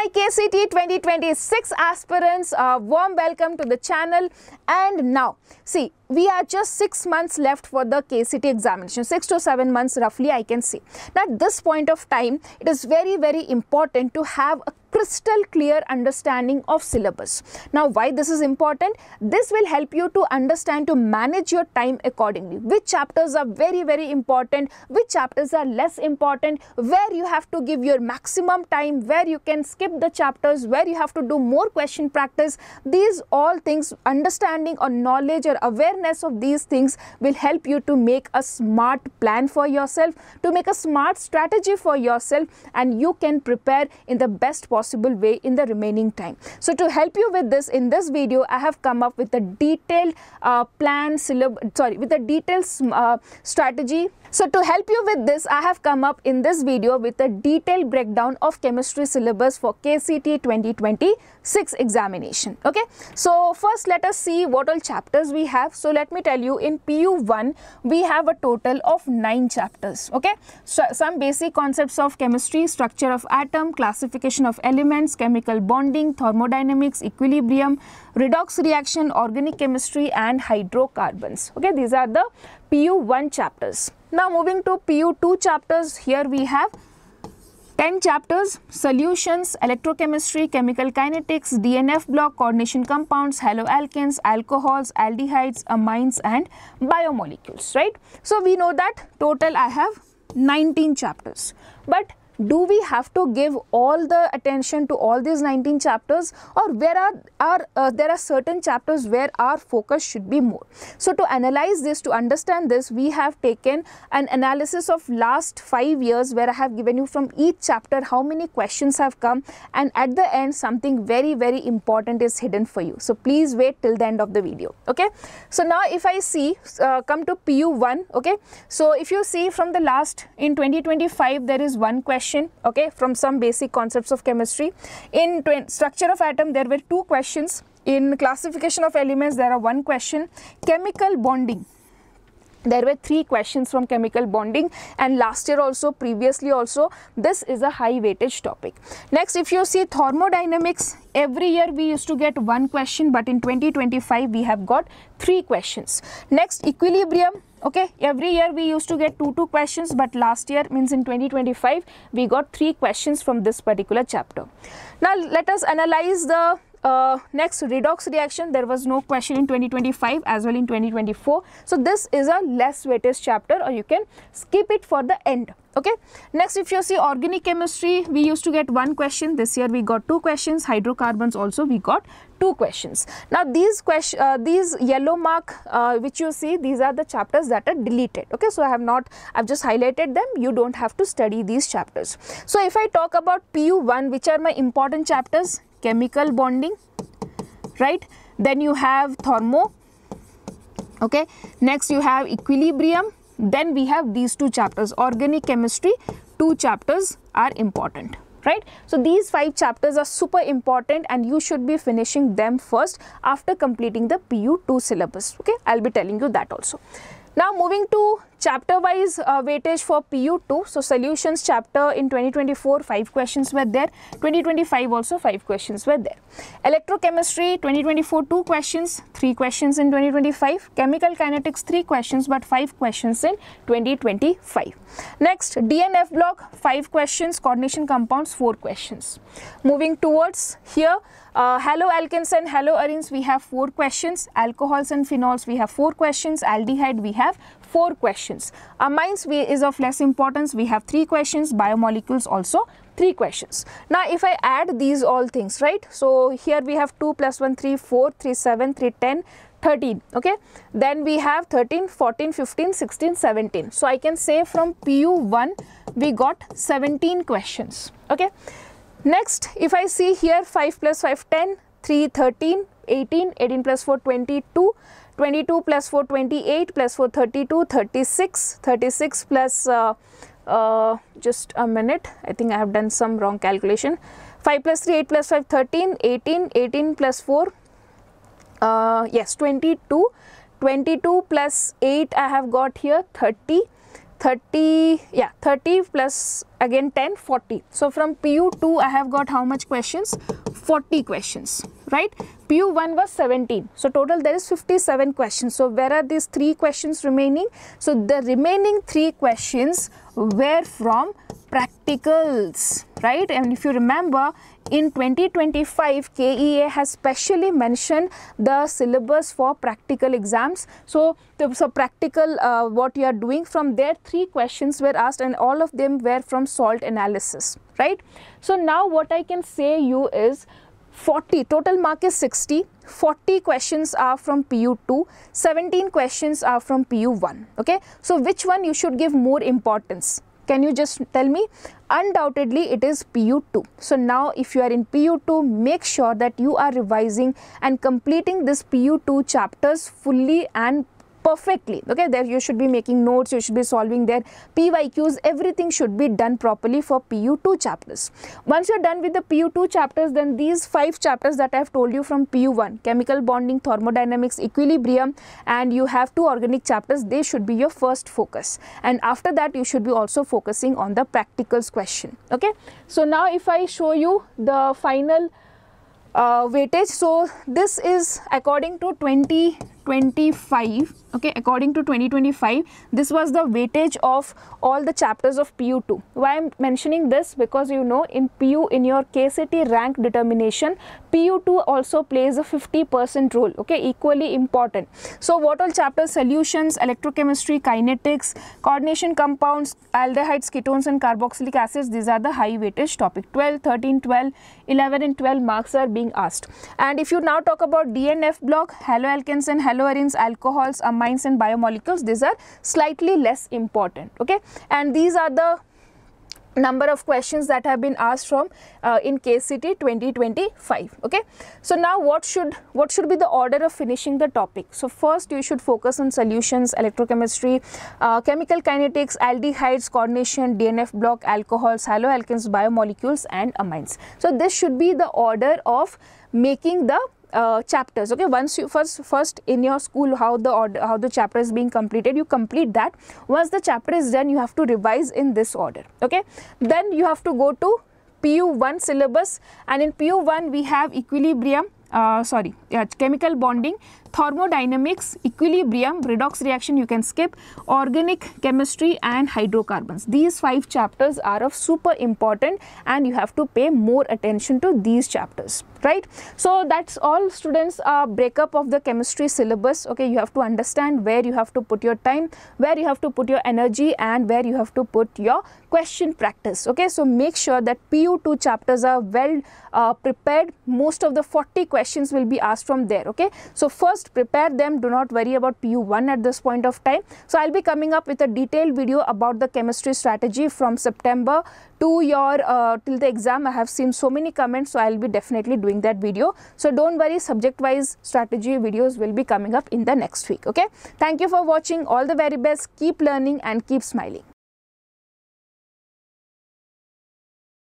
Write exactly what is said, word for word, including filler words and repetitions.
my K C E T twenty twenty-six aspirants, uh, warm welcome to the channel. And now, see, we are just six months left for the K C E T examination, six to seven months roughly I can say. Now, at this point of time, it is very, very important to have a crystal clear understanding of syllabus. Now, why this is important? This will help you to understand, to manage your time accordingly. Which chapters are very, very important, which chapters are less important, where you have to give your maximum time, where you can skip the chapters, where you have to do more question practice. These all things, understanding or knowledge or awareness of these things will help you to make a smart plan for yourself, to make a smart strategy for yourself, and you can prepare in the best possible possible way in the remaining time. So to help you with this, in this video I have come up with a detailed uh, plan syllabus, sorry, with a detailed uh, strategy. So to help you with this, I have come up in this video with a detailed breakdown of chemistry syllabus for K C E T twenty twenty-six examination. Okay, so first let us see what all chapters we have. So let me tell you, in P U one we have a total of nine chapters. Okay, so some basic concepts of chemistry, structure of atom, classification of elements, chemical bonding, thermodynamics, equilibrium, redox reaction, organic chemistry and hydrocarbons. Okay, these are the P U one chapters. Now moving to P U two chapters, here we have ten chapters: solutions, electrochemistry, chemical kinetics, D N F block, coordination compounds, haloalkanes, alcohols, aldehydes, amines and biomolecules, right? So we know that total I have nineteen chapters, but do we have to give all the attention to all these nineteen chapters, or where are, are uh, there are certain chapters where our focus should be more? So to analyze this, to understand this, we have taken an analysis of last five years where I have given you from each chapter how many questions have come, and at the end something very, very important is hidden for you. So please wait till the end of the video. Okay, so now if I see, uh, come to P U one. Okay, so if you see from the last, in twenty twenty-five there is one question. Okay, from some basic concepts of chemistry. In structure of atom there were two questions. In classification of elements there are one question. Chemical bonding, there were three questions from chemical bonding, and last year also, previously also, this is a high weightage topic. Next, if you see thermodynamics, every year we used to get one question, but in twenty twenty-five we have got three questions. Next, equilibrium. Okay, every year we used to get two two questions, but last year, means in twenty twenty-five, we got three questions from this particular chapter. Now let us analyze the uh, next, redox reaction. There was no question in twenty twenty-five as well in twenty twenty-four. So this is a less weightage chapter, or you can skip it for the end. Okay, next if you see organic chemistry, we used to get one question, this year we got two questions. Hydrocarbons also we got two questions. Now these question, uh, these yellow mark uh, which you see, these are the chapters that are deleted. Okay, so I have not, I've just highlighted them, you don't have to study these chapters. So if I talk about P U one, which are my important chapters: chemical bonding, right, then you have thermo, okay, next you have equilibrium, then we have these two chapters. Organic chemistry, two chapters are important, right? So these five chapters are super important and you should be finishing them first after completing the P U two syllabus. Okay, I'll be telling you that also. Now moving to chapter wise uh, weightage for P U two. So solutions chapter, in twenty twenty-four five questions were there, twenty twenty-five also five questions were there. Electrochemistry, twenty twenty-four two questions, three questions in twenty twenty-five. Chemical kinetics three questions, but five questions in twenty twenty-five. Next, D N F block five questions, coordination compounds four questions. Moving towards here, uh, haloalkanes and haloarenes we have four questions, alcohols and phenols we have four questions, aldehyde we have four questions. Amines is of less importance, we have three questions, biomolecules also three questions. Now if I add these all things, right, so here we have two plus one, three, four, three, seven, three, ten, thirteen. Okay, then we have thirteen, fourteen, fifteen, sixteen, seventeen. So I can say from P U one we got seventeen questions. Okay, next if I see here, five plus five, ten, three, thirteen, eighteen, eighteen plus four, twenty-two. twenty-two plus four, twenty-eight, plus four, thirty-two, thirty-six, thirty-six plus, uh, uh, just a minute, I think I have done some wrong calculation, five plus three, eight plus five, thirteen, eighteen, eighteen plus four, uh, yes, twenty-two, twenty-two plus eight I have got here, thirty, thirty, yeah, thirty plus again ten, forty. So from P U two I have got how much questions? forty questions, right? P U one was seventeen. So total there is fifty-seven questions. So where are these three questions remaining? So the remaining three questions were from practicals, right? And if you remember, in twenty twenty-five, K E A has specially mentioned the syllabus for practical exams. So, the, so practical, uh, what you are doing, from there three questions were asked and all of them were from SALT analysis, right? So now what I can say you is forty, total mark is sixty, forty questions are from P U two, seventeen questions are from P U one, okay? So which one you should give more importance? Can you just tell me? Undoubtedly, it is P U two. So now if you are in P U two, make sure that you are revising and completing this P U two chapters fully and perfectly, okay? There you should be making notes, you should be solving their P Y Qs, everything should be done properly for P U two chapters. Once you're done with the P U two chapters, then these five chapters that I've told you from P U one, chemical bonding, thermodynamics, equilibrium, and you have two organic chapters, they should be your first focus. And after that, you should be also focusing on the practicals question, okay? So now if I show you the final Uh, weightage, so this is according to twenty twenty-five, okay, according to twenty twenty-five, this was the weightage of all the chapters of P U two. Why I'm mentioning this? Because you know, in P U, in your K C E T rank determination, P U two also plays a fifty percent role, okay, equally important. So what all chapters? Solutions, electrochemistry, kinetics, coordination compounds, aldehydes, ketones and carboxylic acids, these are the high weightage topic. twelve, thirteen, twelve, eleven and twelve marks are being asked. And if you now talk about D N F block, haloalkanes and haloarenes, alcohols, amines and biomolecules, these are slightly less important, okay? And these are the number of questions that have been asked from uh, in K C E T twenty twenty-five, okay? So now what should what should be the order of finishing the topic? So first you should focus on solutions, electrochemistry, uh, chemical kinetics, aldehydes, coordination, D N F block, alcohols, haloalkanes, biomolecules and amines. So this should be the order of making the Uh, chapters, okay? Once you first first in your school, how the order, how the chapter is being completed, you complete that. Once the chapter is done, you have to revise in this order, okay? Then you have to go to P U one syllabus, and in P U one we have equilibrium, uh, sorry yeah, chemical bonding, thermodynamics, equilibrium, redox reaction you can skip, organic chemistry and hydrocarbons. These five chapters are of super important and you have to pay more attention to these chapters, right? So that's all students, uh, breakup of the chemistry syllabus, okay? You have to understand where you have to put your time, where you have to put your energy and where you have to put your question practice, okay? So make sure that P U two chapters are well uh, prepared. Most of the forty questions will be asked from there, okay? So first prepare them, do not worry about P U one at this point of time. So I'll be coming up with a detailed video about the chemistry strategy from September to your uh, till the exam. I have seen so many comments, so I'll be definitely doing that video. So don't worry, subject wise strategy videos will be coming up in the next week, okay? Thank you for watching. All the very best. Keep learning and keep smiling.